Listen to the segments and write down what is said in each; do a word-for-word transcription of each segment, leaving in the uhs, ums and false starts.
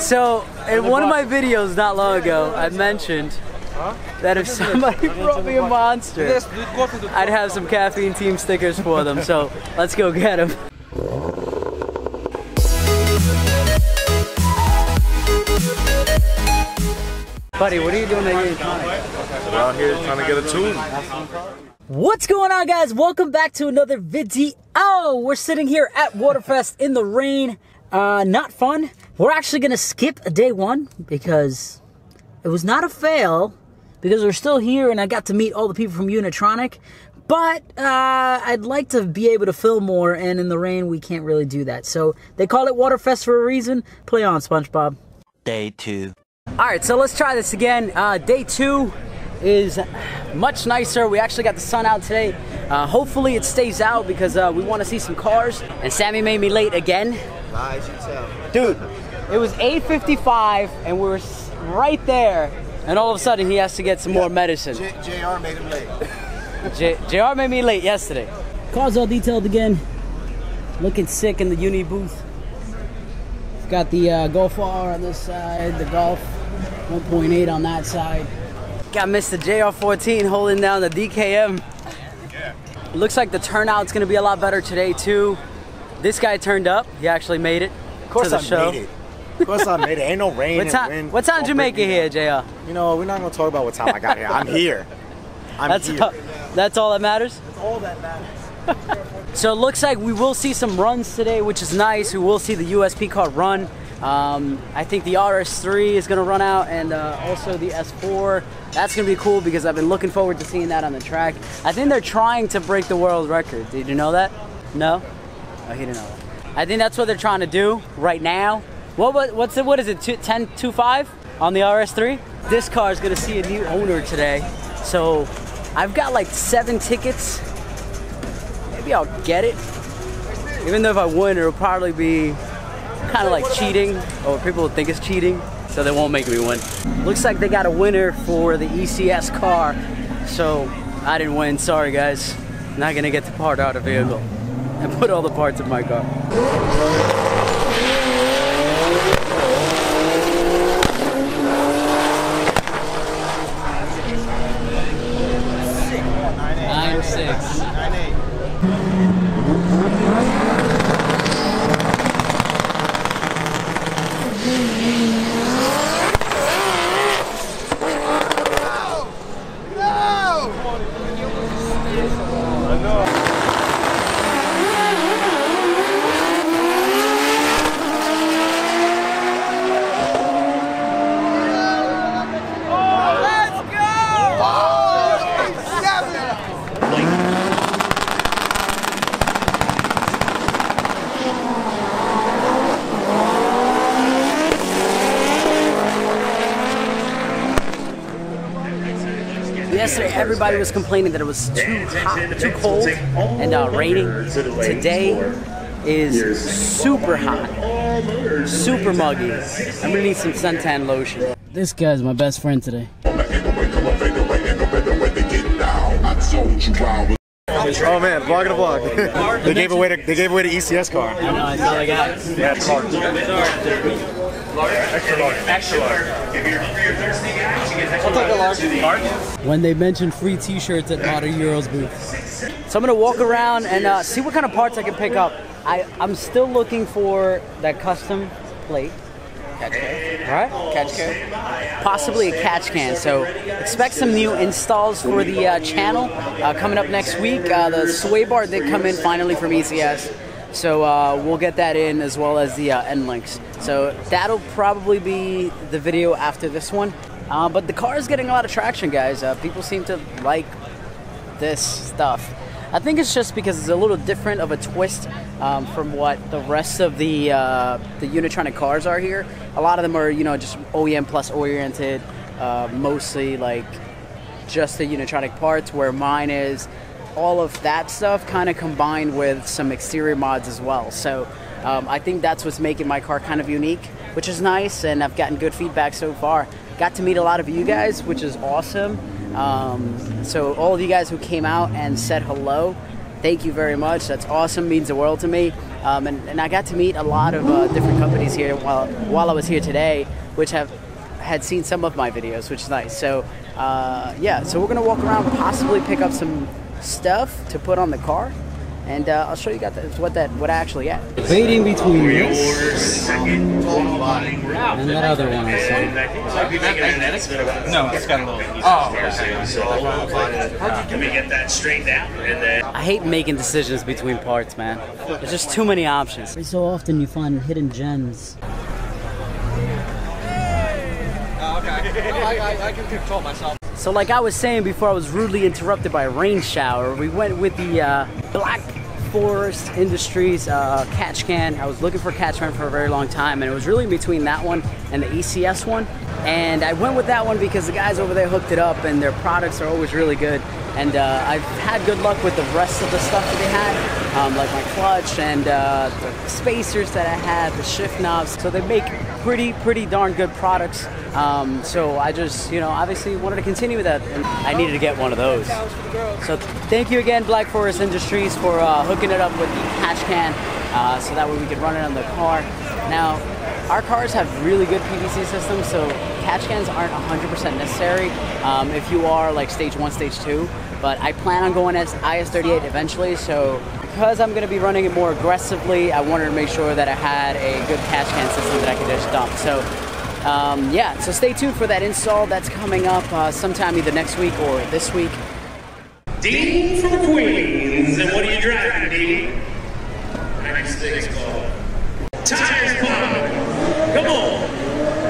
So, in one of my videos not long ago, I mentioned that if somebody brought me a monster, I'd have some Caffeine Team stickers for them, so let's go get them. Buddy, what are you doing at Unitronic? We're out here trying to get a tune. What's going on, guys? Welcome back to another video. We're sitting here at Waterfest in the rain. Uh, not fun. We're actually gonna skip day one because it was not a fail because we're still here and I got to meet all the people from Unitronic. But uh, I'd like to be able to film more, and in the rain we can't really do that. So they call it Waterfest for a reason. Play on, Spongebob. Day two. All right, so let's try this again. Uh, day two is much nicer. We actually got the sun out today. Uh, hopefully it stays out because uh, we want to see some cars. And Sammy made me late again. Nah, I should tell. Dude, it was eight fifty-five and we were right there. And all of a sudden he has to get some yeah. more medicine. J JR made him late. J JR made me late yesterday. Cars all detailed again. Looking sick in the Uni booth. Got the uh, Golf R on this side, the Golf one point eight on that side. Got Mister J R fourteen holding down the D K M. Yeah. Looks like the turnout's gonna be a lot better today too. This guy turned up. He actually made it of course to the I show. Made it. Of course I made it. Ain't no rain. What time? Wind. What time did you make it here, J R? You know, we're not gonna talk about what time I got here. I'm here. I'm that's here. All, that's all that matters. That's all that matters. So it looks like we will see some runs today, which is nice. We will see the U S P car run. Um, I think the R S three is gonna run out, and uh, also the S four. That's gonna be cool because I've been looking forward to seeing that on the track. I think they're trying to break the world record. Did you know that? No? Oh, he didn't know that. I think that's what they're trying to do right now. What, what what's it? What is it? ten twenty-five on the R S three. This car is gonna see a new owner today. So I've got like seven tickets. Maybe I'll get it. Even though if I win, it'll probably be kind of like cheating, or people would think it's cheating, so they won't make me win. Looks like they got a winner for the E C S car, so I didn't win. Sorry guys, not gonna get to part out a vehicle and put all the parts in my car. Yesterday, everybody was complaining that it was too hot, too cold, and uh, raining. Today is super hot, super muggy. I'm gonna need some suntan lotion. This guy's my best friend today. Oh man, vlog in a vlog. They gave away to, they gave away the E C S car. I know, I saw the guy. Yeah, it's hard. When they mentioned free t-shirts at Otto Euro's booth. So I'm gonna walk around and uh, see what kind of parts I can pick up. I, I'm still looking for that custom plate. Catch can. Alright? Catch can. Possibly a catch can, so expect some new installs for the uh, channel uh, coming up next week. Uh, the sway bar did come in finally from E C S, so uh, we'll get that in as well as the uh, end links. So that'll probably be the video after this one. Uh, but the car is getting a lot of traction, guys. Uh, people seem to like this stuff. I think it's just because it's a little different of a twist um, from what the rest of the uh, the Unitronic cars are here. A lot of them are, you know, just O E M plus oriented, uh, mostly like just the Unitronic parts, where mine is all of that stuff kind of combined with some exterior mods as well. So um, I think that's what's making my car kind of unique, which is nice, and I've gotten good feedback so far. Got to meet a lot of you guys, which is awesome. Um, so all of you guys who came out and said hello, thank you very much. That's awesome, means the world to me. Um, and, and I got to meet a lot of uh, different companies here while while I was here today, which have had seen some of my videos, which is nice. So uh, yeah, so we're gonna walk around, possibly pick up some stuff to put on the car, and uh, I'll show you guys what that what I actually got. Waiting between this and that other one. No, it's got a little. Oh, let me get that straightened out. And then I hate making decisions between parts, man. There's just too many options. Every so often you find hidden gems. I, I, I can control myself. So like I was saying before I was rudely interrupted by a rain shower, we went with the uh, Black Forest Industries uh, catch can. I was looking for a catch can for a very long time, and it was really between that one and the E C S one. And I went with that one because the guys over there hooked it up and their products are always really good. And uh, I've had good luck with the rest of the stuff that they had, um, like my clutch and uh, the spacers that I had, the shift knobs. So they make pretty, pretty darn good products. Um, so I just, you know, obviously wanted to continue with that, and I needed to get one of those. So thank you again, Black Forest Industries, for uh, hooking it up with the catch can, uh, so that way we could run it on the car. Now, our cars have really good P V C systems, so catch cans aren't one hundred percent necessary um, if you are like stage one, stage two. But I plan on going as I S thirty-eight eventually, so because I'm going to be running it more aggressively, I wanted to make sure that I had a good catch can system that I could just dump. So um, yeah, so stay tuned for that install that's coming up uh, sometime either next week or this week. Dean from Queens, and what are you driving, Dean? Next thing's called Tires Pop. Come on,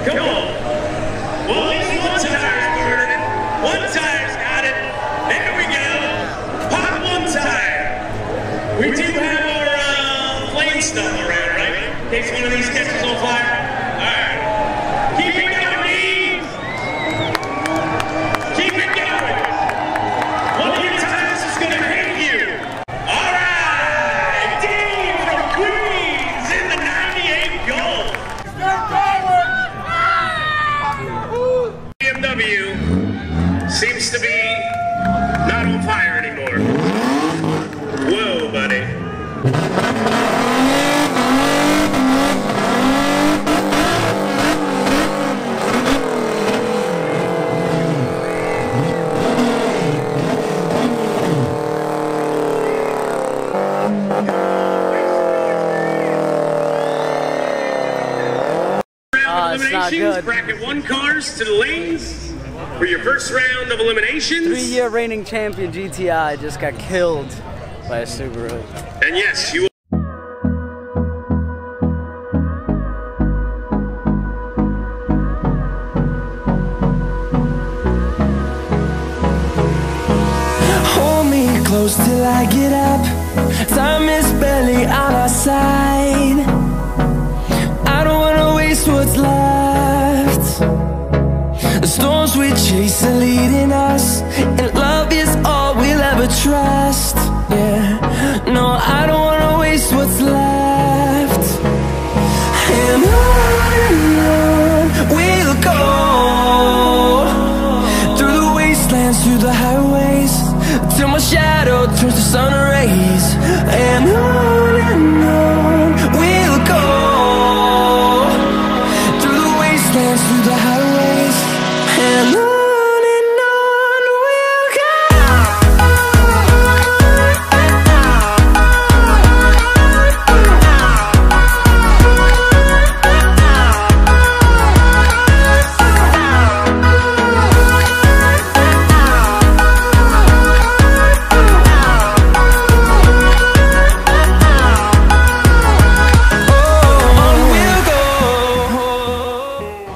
come on. Well, at least one tire's burning. One tire's got it. There we go. Pop one tire. We do have our uh, flame stuff around, right? In case one of these catches on fire. All right. Keep it going, Dean. Keep it going. One of your tires is going to hit you. All right. Dean from Queens in the ninety-eight gold. B M W seems to be not on fire anymore. Whoa, buddy. Good. Bracket one cars to the lanes for your first round of eliminations. Three-year reigning champion G T I just got killed by a Subaru. And yes, you. Hold me close till I get up. Time is barely on our side. I don't wanna waste what's left. The storms we chase are leading us, and love is all we'll ever trust. Yeah, no, I don't wanna waste what's left. And on we'll go, through the wastelands, through the highways, till my shadow turns to sun rays. And on and on we'll go, through the wastelands, through the highways.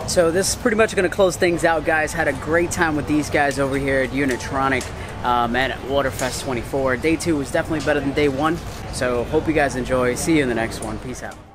So this is pretty much going to close things out, guys. Had a great time with these guys over here at Unitronic um, and at Waterfest twenty-four. Day two was definitely better than day one. So hope you guys enjoy. See you in the next one. Peace out.